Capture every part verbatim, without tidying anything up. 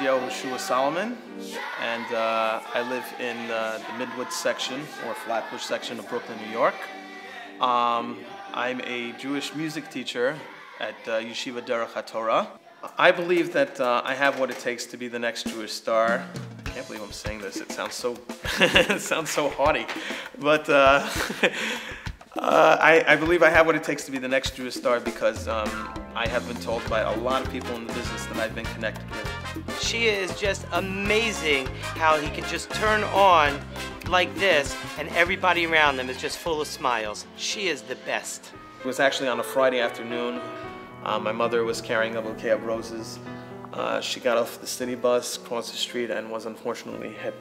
is Yeshua Solomon, and uh, I live in uh, the Midwoods section, or Flatbush section of Brooklyn, New York. Um, I'm a Jewish music teacher at uh, Yeshiva Derech HaTorah. I believe that uh, I have what it takes to be the next Jewish star. I can't believe I'm saying this. It sounds so, it sounds so haughty, but uh, uh, I, I believe I have what it takes to be the next Jewish star because um, I have been told by a lot of people in the business that I've been connected with. She is just amazing how he can just turn on like this and everybody around them is just full of smiles. She is the best. It was actually on a Friday afternoon. Uh, my mother was carrying a bouquet of roses. Uh, she got off the city bus, crossed the street, and was unfortunately hit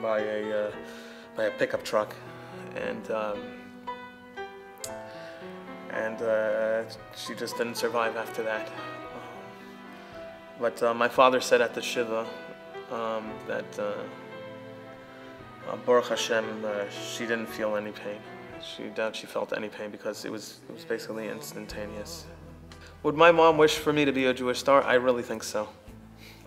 by a, uh, by a pickup truck. And, um, and uh, she just didn't survive after that. But uh, my father said at the Shiva um, that uh, uh, Baruch Hashem, uh, she didn't feel any pain. She doubt she felt any pain because it was, it was basically instantaneous. Would my mom wish for me to be a Jewish star? I really think so.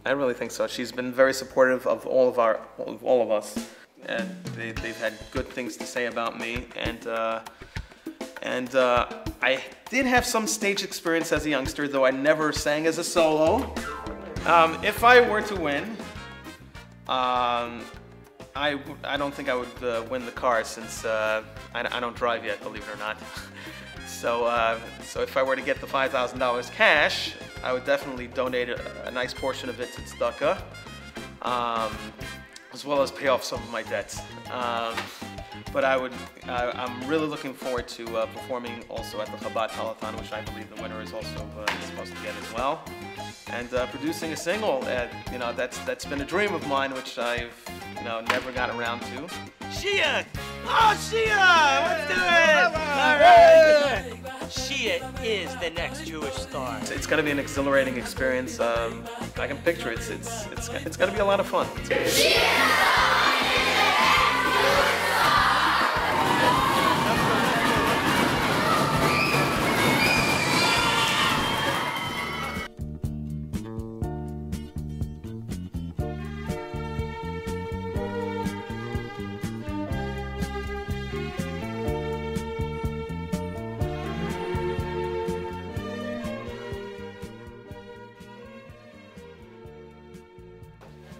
I really think so. She's been very supportive of all of our, of all of us. And they, they've had good things to say about me. And uh, and uh, I did have some stage experience as a youngster, though I never sang as a solo. Um, if I were to win, um, I I don't think I would uh, win the car since uh, I, I don't drive yet, believe it or not. So, uh, so if I were to get the five thousand dollars cash, I would definitely donate a, a nice portion of it to tzedakah, um, as well as pay off some of my debts. Um, but I would, uh, I'm really looking forward to uh, performing also at the Chabad Halathon, which I believe the winner is also uh, supposed to get as well, and uh, producing a single. Uh, you know, that's that's been a dream of mine, which I've you know never got around to. Shia! Oh, Shia! Let's do it! All right! Shia is the next Jewish star. It's, it's going to be an exhilarating experience. Um, I can picture it. It's it's it's, it's going to be a lot of fun.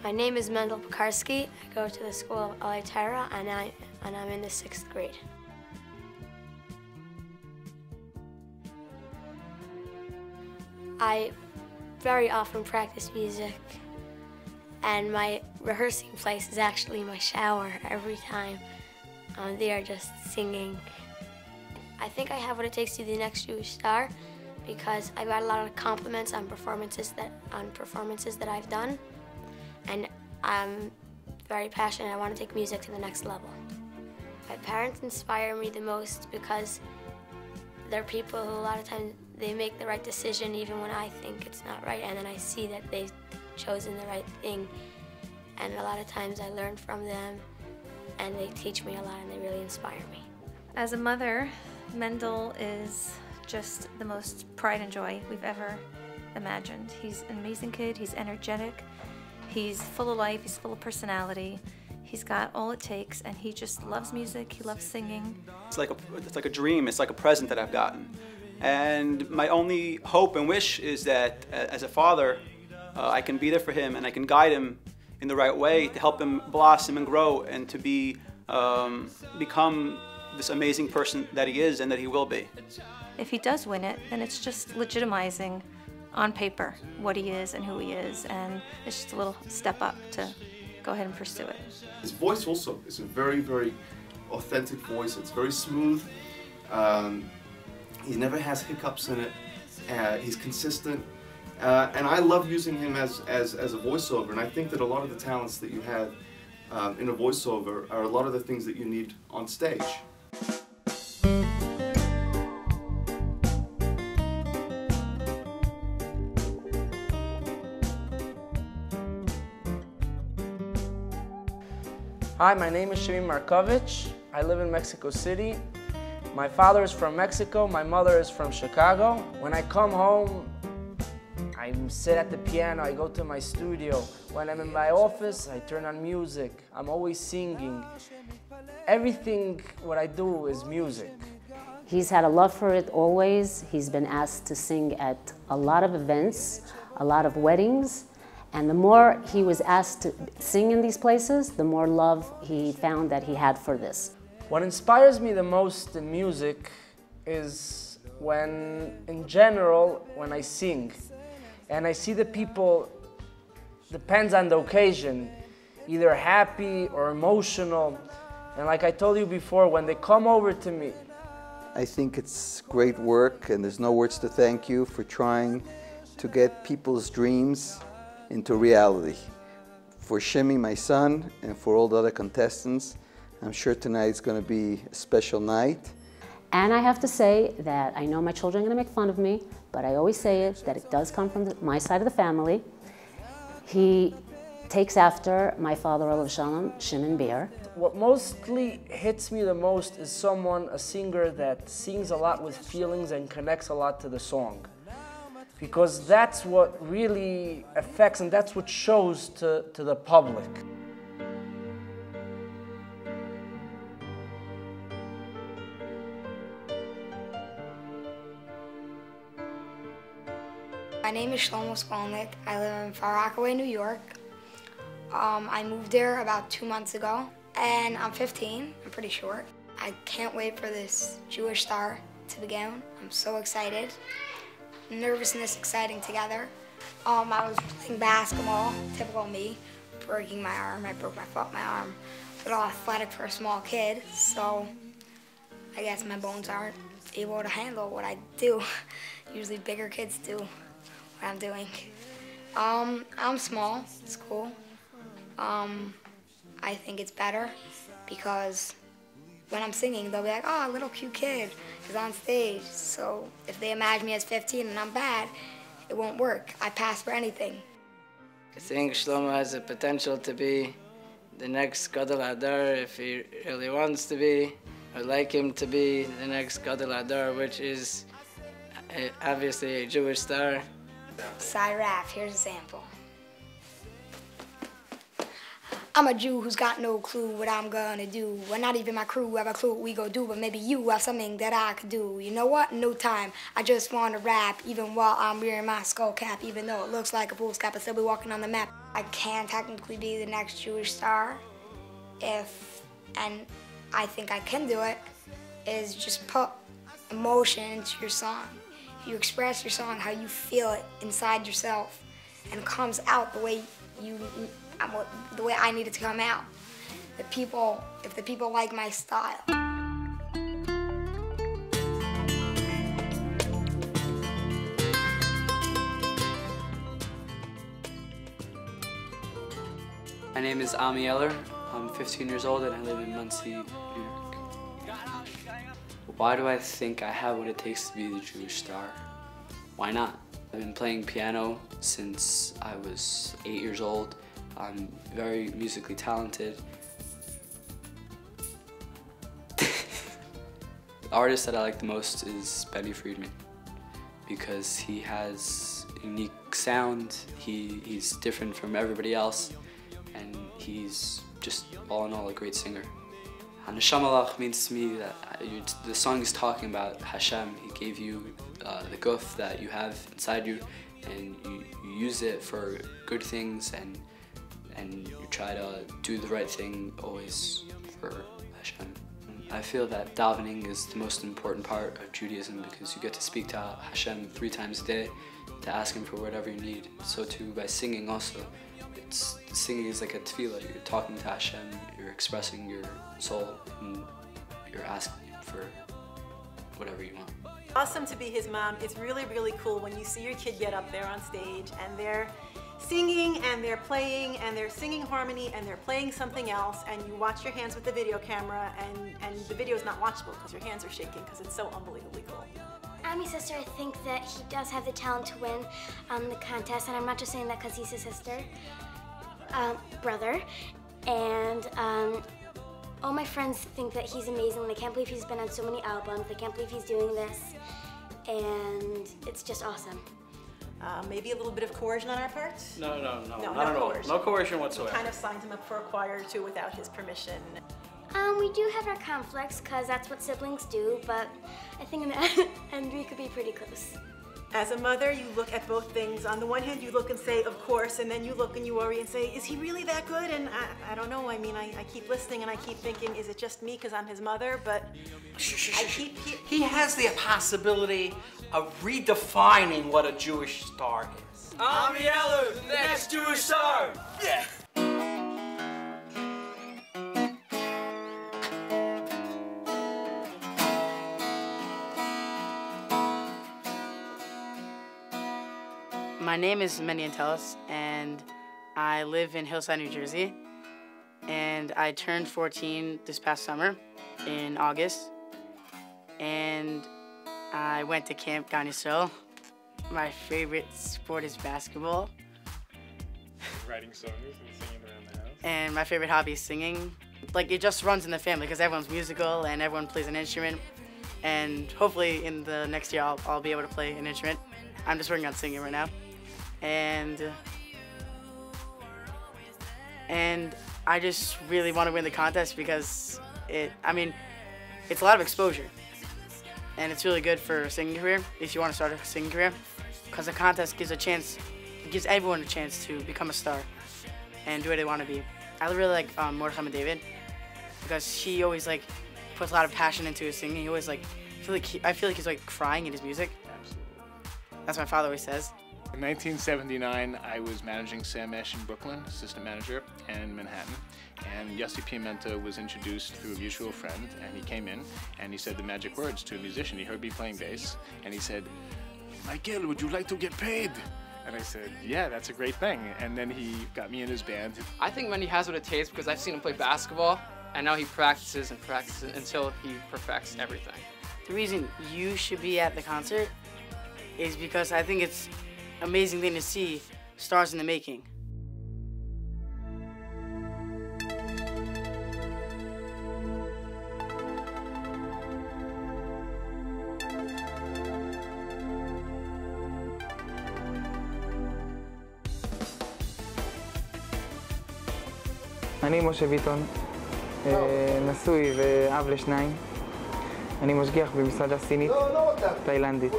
My name is Mendel Bukarski. I go to the School of El Torah, and, I, and I'm in the sixth grade. I very often practice music, and my rehearsing place is actually my shower. Every time I'm there just singing. I think I have what it takes to be the next Jewish star because I got a lot of compliments on performances that, on performances that I've done. And I'm very passionate. I want to take music to the next level. My parents inspire me the most because they're people who a lot of times they make the right decision even when I think it's not right, and then I see that they've chosen the right thing. And a lot of times I learn from them, and they teach me a lot, and they really inspire me. As a mother, Mendel is just the most pride and joy we've ever imagined. He's an amazing kid, he's energetic. He's full of life, he's full of personality, he's got all it takes, and he just loves music, he loves singing. It's like a, it's like a dream, it's like a present that I've gotten. And my only hope and wish is that as a father, uh, I can be there for him and I can guide him in the right way to help him blossom and grow and to be, um, become this amazing person that he is and that he will be. If he does win it, then it's just legitimizing on paper what he is and who he is, and it's just a little step up to go ahead and pursue it. His voice also is a very, very authentic voice. It's very smooth. Um, he never has hiccups in it. Uh, he's consistent. Uh, and I love using him as, as, as a voiceover, and I think that a lot of the talents that you have um, in a voiceover are a lot of the things that you need on stage. Hi, my name is Shevin Markovitch. I live in Mexico City. My father is from Mexico, my mother is from Chicago. When I come home, I I sit at the piano, I go to my studio. When I'm in my office, I turn on music. I'm always singing. Everything what I do is music. He's had a love for it always. He's been asked to sing at a lot of events, a lot of weddings. And the more he was asked to sing in these places, the more love he found that he had for this. What inspires me the most in music is when, in general, when I sing. And I see the people, depends on the occasion, either happy or emotional. And like I told you before, when they come over to me, I think it's great work, and there's no words to thank you for trying to get people's dreams into reality. For Shimi, my son, and for all the other contestants, I'm sure tonight's going to be a special night. And I have to say that I know my children are going to make fun of me, but I always say it, that it does come from the, my side of the family. He takes after my father, Olav Shalom, Shimon Beer. What mostly hits me the most is someone, a singer that sings a lot with feelings and connects a lot to the song. Because that's what really affects and that's what shows to, to the public. My name is Shlomo Skolnick. I live in Far Rockaway, New York. Um, I moved there about two months ago, and I'm fifteen, I'm pretty sure. I can't wait for this Jewish Star to begin. I'm so excited. Nervousness, exciting together. Um, I was playing basketball, typical me, breaking my arm. I broke my foot, my arm. A little athletic for a small kid, so I guess my bones aren't able to handle what I do. Usually bigger kids do what I'm doing. Um, I'm small, it's cool. Um, I think it's better because when I'm singing, they'll be like, oh, a little cute kid is on stage. So if they imagine me as fifteen and I'm bad, it won't work. I pass for anything. I think Shlomo has the potential to be the next Godel Adar if he really wants to be. I'd like him to be the next Godel Adar, which is a, obviously a Jewish star. Syraf, here's a sample. I'm a Jew who's got no clue what I'm gonna do. Well, not even my crew have a clue what we go do, but maybe you have something that I could do. You know what? No time. I just wanna rap, even while I'm wearing my skull cap, even though it looks like a fool's cap, I'll still be walking on the map. I can technically be the next Jewish star, if, and I think I can do it, is just put emotion into your song. You express your song how you feel it inside yourself, and it comes out the way you, I'm, the way I need it to come out. The people, if the people like my style. My name is Ami Eller. I'm fifteen years old and I live in Muncie, New York. Why do I think I have what it takes to be the Jewish star? Why not? I've been playing piano since I was eight years old. I'm very musically talented. The artist that I like the most is Benny Friedman because he has a unique sound, he, he's different from everybody else, and he's just all in all a great singer. Haneshama Lach means to me that the song is talking about Hashem. He gave you uh, the guf that you have inside you, and you, you use it for good things, and and you try to do the right thing always for Hashem. I feel that davening is the most important part of Judaism because you get to speak to Hashem three times a day to ask Him for whatever you need. So too by singing also. It's, singing is like a tefillah. You're talking to Hashem, you're expressing your soul, and you're asking Him for whatever you want. Awesome to be his mom. It's really, really cool when you see your kid get up there on stage and they're singing and they're playing and they're singing harmony and they're playing something else, and you watch your hands with the video camera, and, and the video is not watchable because your hands are shaking because it's so unbelievably cool. Ami's sister, I think that he does have the talent to win um, the contest, and I'm not just saying that because he's his sister, um, brother, and um, all my friends think that he's amazing. They can't believe he's been on so many albums, they can't believe he's doing this, and it's just awesome. Uh, maybe a little bit of coercion on our part? No, no, no, no not no at coercion. all. No coercion whatsoever. We kind of signed him up for a choir or two without his permission. Um, we do have our conflicts, because that's what siblings do, but I think in the end we could be pretty close. As a mother, you look at both things. On the one hand, you look and say, of course, and then you look and you worry and say, is he really that good? And I, I don't know, I mean, I, I keep listening and I keep thinking, is it just me because I'm his mother? But I keep... He, he has the possibility of redefining what a Jewish star is. Ami Eller, the next Jewish star! Yeah! My name is Mendy Antelis, and I live in Hillside, New Jersey. And I turned fourteen this past summer, in August. And I went to Camp Ganiso. My favorite sport is basketball. Writing songs and singing around the house. And my favorite hobby is singing. Like, it just runs in the family, because everyone's musical and everyone plays an instrument. And hopefully in the next year, I'll, I'll be able to play an instrument. I'm just working on singing right now. And, and I just really want to win the contest because it, I mean, it's a lot of exposure. And it's really good for a singing career, if you want to start a singing career. Because the contest gives a chance, it gives everyone a chance to become a star and do what they want to be. I really like um, Mordechai Ben David because he always like puts a lot of passion into his singing. He always like, I feel like, he, I feel like he's like crying in his music. That's what my father always says. In nineteen seventy-nine, I was managing Sam Esh in Brooklyn, assistant manager, and Manhattan. And Yossi Pimenta was introduced through a mutual friend, and he came in, and he said the magic words to a musician. He heard me playing bass, and he said, "Michael, would you like to get paid?" And I said, "Yeah, that's a great thing." And then he got me in his band. I think Mendy has what it takes because I've seen him play basketball, and now he practices and practices until he perfects everything. The reason you should be at the concert is because I think it's an amazing thing to see stars in the making. אני משה ויטון, נשוי ואב לשניים. אני משגיח במסעדה סינית, תאילנדית.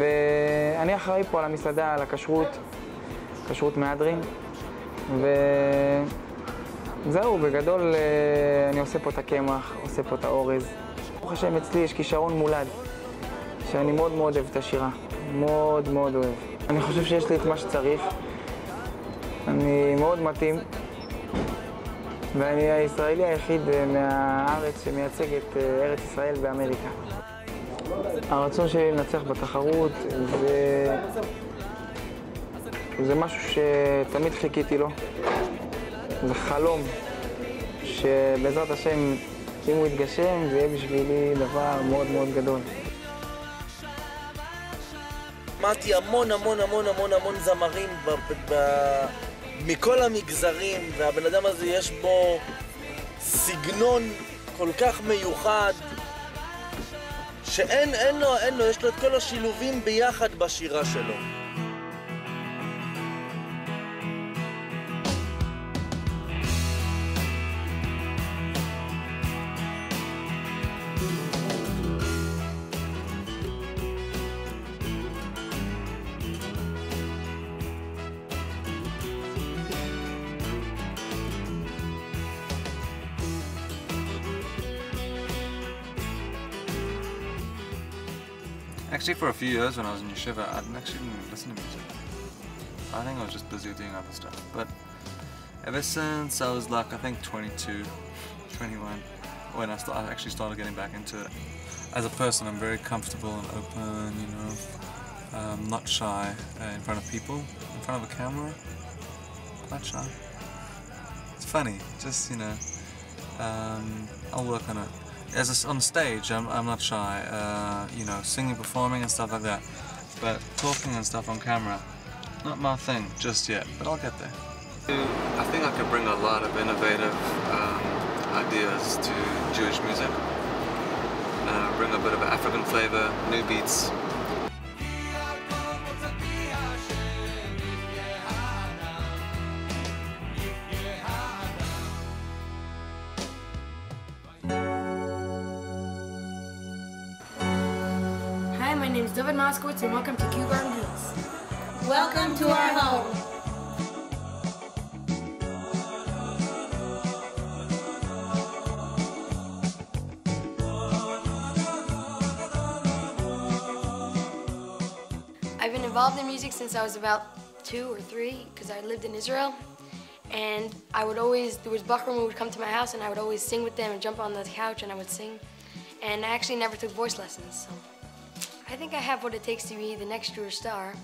ואני אחראי פה על המסעדה, על הכשרות, כשרות מהדרין. וזהו, בגדול אני עושה פה את הקמח, עושה פה את האורז. ברוך השם, אצלי יש כישרון מולד, שאני מאוד מאוד אוהב את השירה. מאוד מאוד אוהב. אני חושב שיש לי את מה שצריך. אני מאוד מתאים. ואני הישראלי היחיד מהארץ שמייצג את ארץ ישראל באמריקה. הרצון שלי לנצח בתחרות זה... זה משהו שתמיד חיכיתי לו. זה חלום שבעזרת השם, אם הוא יתגשם, זה יהיה בשבילי דבר מאוד מאוד גדול. שמעתי המון המון המון המון המון זמרים ב... מכל המגזרים, והבן אדם הזה יש בו סגנון כל כך מיוחד שאין אין לו, אין לו, יש לו את כל השילובים ביחד בשירה שלו. Actually, for a few years when I was in Yeshiva, I didn't actually even listen to music. I think I was just busy doing other stuff. But ever since I was like, I think twenty-two, twenty-one, when I, st I actually started getting back into it. As a person, I'm very comfortable and open, you know, um, not shy uh, in front of people, in front of a camera, not shy. It's funny, just, you know, um, I'll work on it. As a, on stage, I'm, I'm not shy, uh, you know, singing, performing and stuff like that. But talking and stuff on camera, not my thing just yet, but I'll get there. I think I could bring a lot of innovative um, ideas to Jewish music. Uh, bring a bit of African flavor, new beats. my name is David Moskowitz, and welcome to Kew Garden Hills. Welcome to our home. I've been involved in music since I was about two or three, because I lived in Israel. And I would always, there was Buckram who would come to my house, and I would always sing with them and jump on the couch, and I would sing. And I actually never took voice lessons, so I think I have what it takes to be the next Jewish star,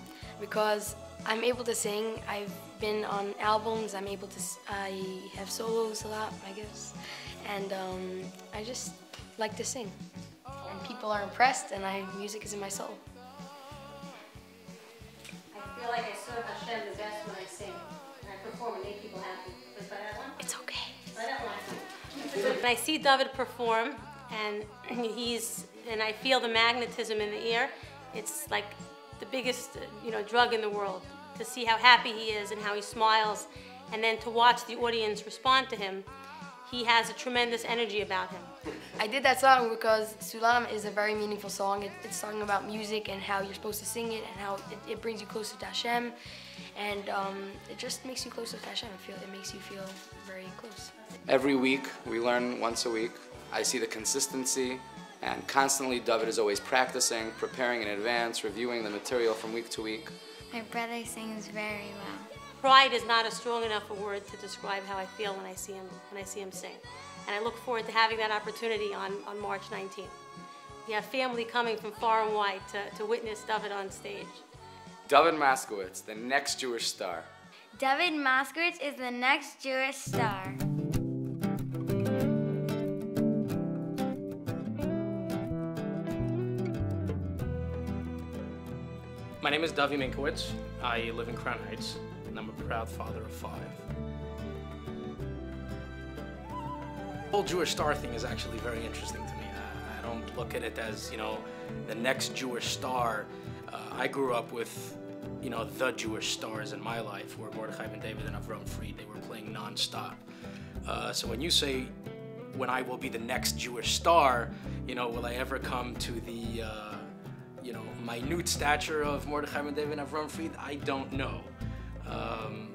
because I'm able to sing. I've been on albums. I'm able to. I have solos a lot, I guess, and um, I just like to sing. And people are impressed, and I music is in my soul. I feel like I serve Hashem the best when I sing, and I perform and make people happy. Is that that one? It's okay. I don't want to. When I see David perform. And he's, and I feel the magnetism in the ear. It's like the biggest, you know, drug in the world, to see how happy he is and how he smiles, and then to watch the audience respond to him. He has a tremendous energy about him. I did that song because Sulam is a very meaningful song. It, it's talking about music and how you're supposed to sing it and how it, it brings you closer to Hashem. And um, it just makes you closer to Hashem. I feel it makes you feel very close. Every week, we learn once a week. I see the consistency, and constantly David is always practicing, preparing in advance, reviewing the material from week to week. My brother sings very well. Pride is not a strong enough a word to describe how I feel when I see him, when I see him sing. And I look forward to having that opportunity on, on March nineteenth. We have family coming from far and wide to, to witness David on stage. David Moskowitz, the next Jewish star. David Moskowitz is the next Jewish star. My name is Dovi Minkowitz. I live in Crown Heights, and I'm a proud father of five. The whole Jewish star thing is actually very interesting to me. I, I don't look at it as, you know, the next Jewish star. Uh, I grew up with, you know, the Jewish stars in my life, where Mordechai Ben David and Avron Fried, they were playing non-stop. Uh, so when you say, when I will be the next Jewish star, you know, will I ever come to the, uh, you know, minute stature of Mordechai Ben David and Avron Fried, I don't know. Um,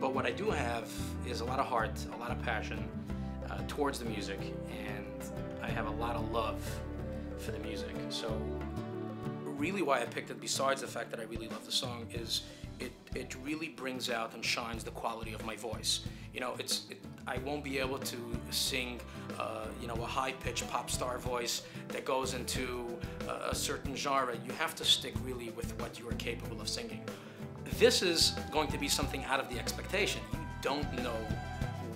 but what I do have is a lot of heart, a lot of passion uh, towards the music, and I have a lot of love for the music. So really why I picked it, besides the fact that I really love the song, is it, it really brings out and shines the quality of my voice. You know, it's, it, I won't be able to sing, uh, you know, a high-pitched pop star voice that goes into uh, a certain genre. You have to stick really with what you are capable of singing. This is going to be something out of the expectation. You don't know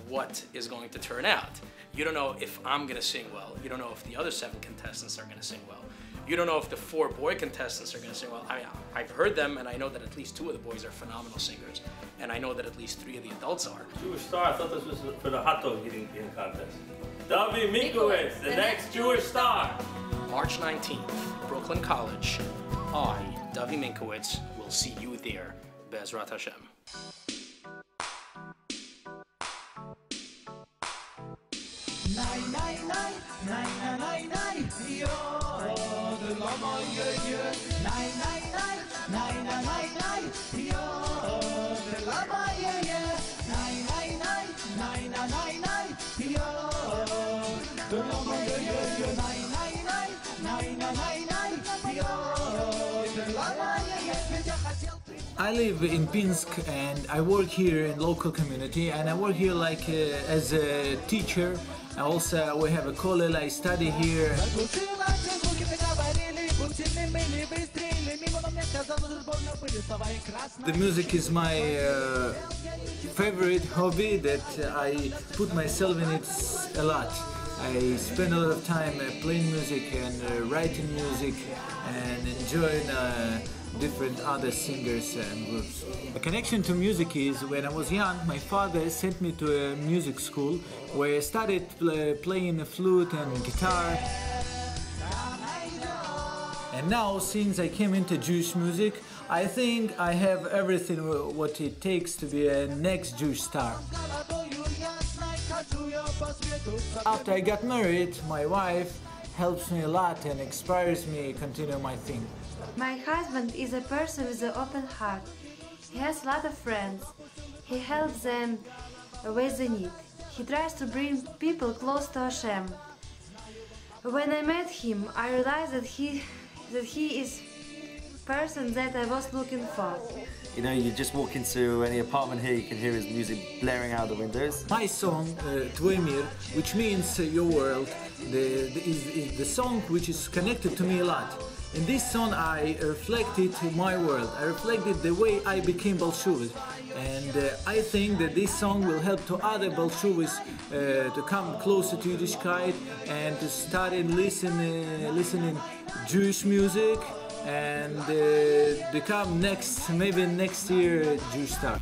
what is going to turn out. You don't know if I'm going to sing well. You don't know if the other seven contestants are going to sing well. You don't know if the four boy contestants are going to sing well. I mean, I've heard them, and I know that at least two of the boys are phenomenal singers, and I know that at least three of the adults are. Jewish star, I thought this was for the hot dog eating contest. Dovi Minkowitz, the next Jewish star. March nineteenth, Brooklyn College. I, Dovi Minkowitz, will see you there, Bezrat Hashem. Night, night, night, night, night, night, night. I live in Pinsk, and I work here in local community, and I work here like uh, as a teacher. And also we have a kollel. I study here. The music is my uh, favorite hobby that I put myself in it a lot. I spend a lot of time uh, playing music and uh, writing music and enjoying uh, different other singers and groups. The connection to music is when I was young, my father sent me to a music school where I started uh, playing the flute and guitar. And now, since I came into Jewish music, I think I have everything what it takes to be a next Jewish star. After I got married, my wife helps me a lot and inspires me to continue my thing. My husband is a person with an open heart. He has a lot of friends. He helps them with the need. He tries to bring people close to Hashem. When I met him, I realized that he, that he is the person that I was looking for. You know, you just walk into any apartment here, you can hear his music blaring out the windows. My song, uh, Tvemir, which means uh, your world, the, the, is, is the song which is connected to me a lot. In this song, I reflected my world. I reflected the way I became Baal Teshuva. And uh, I think that this song will help to other Baal Teshuvas uh, to come closer to Yiddishkeit and to start and listen, uh, listening Jewish music, and uh, become next, maybe next year, a Jewish star.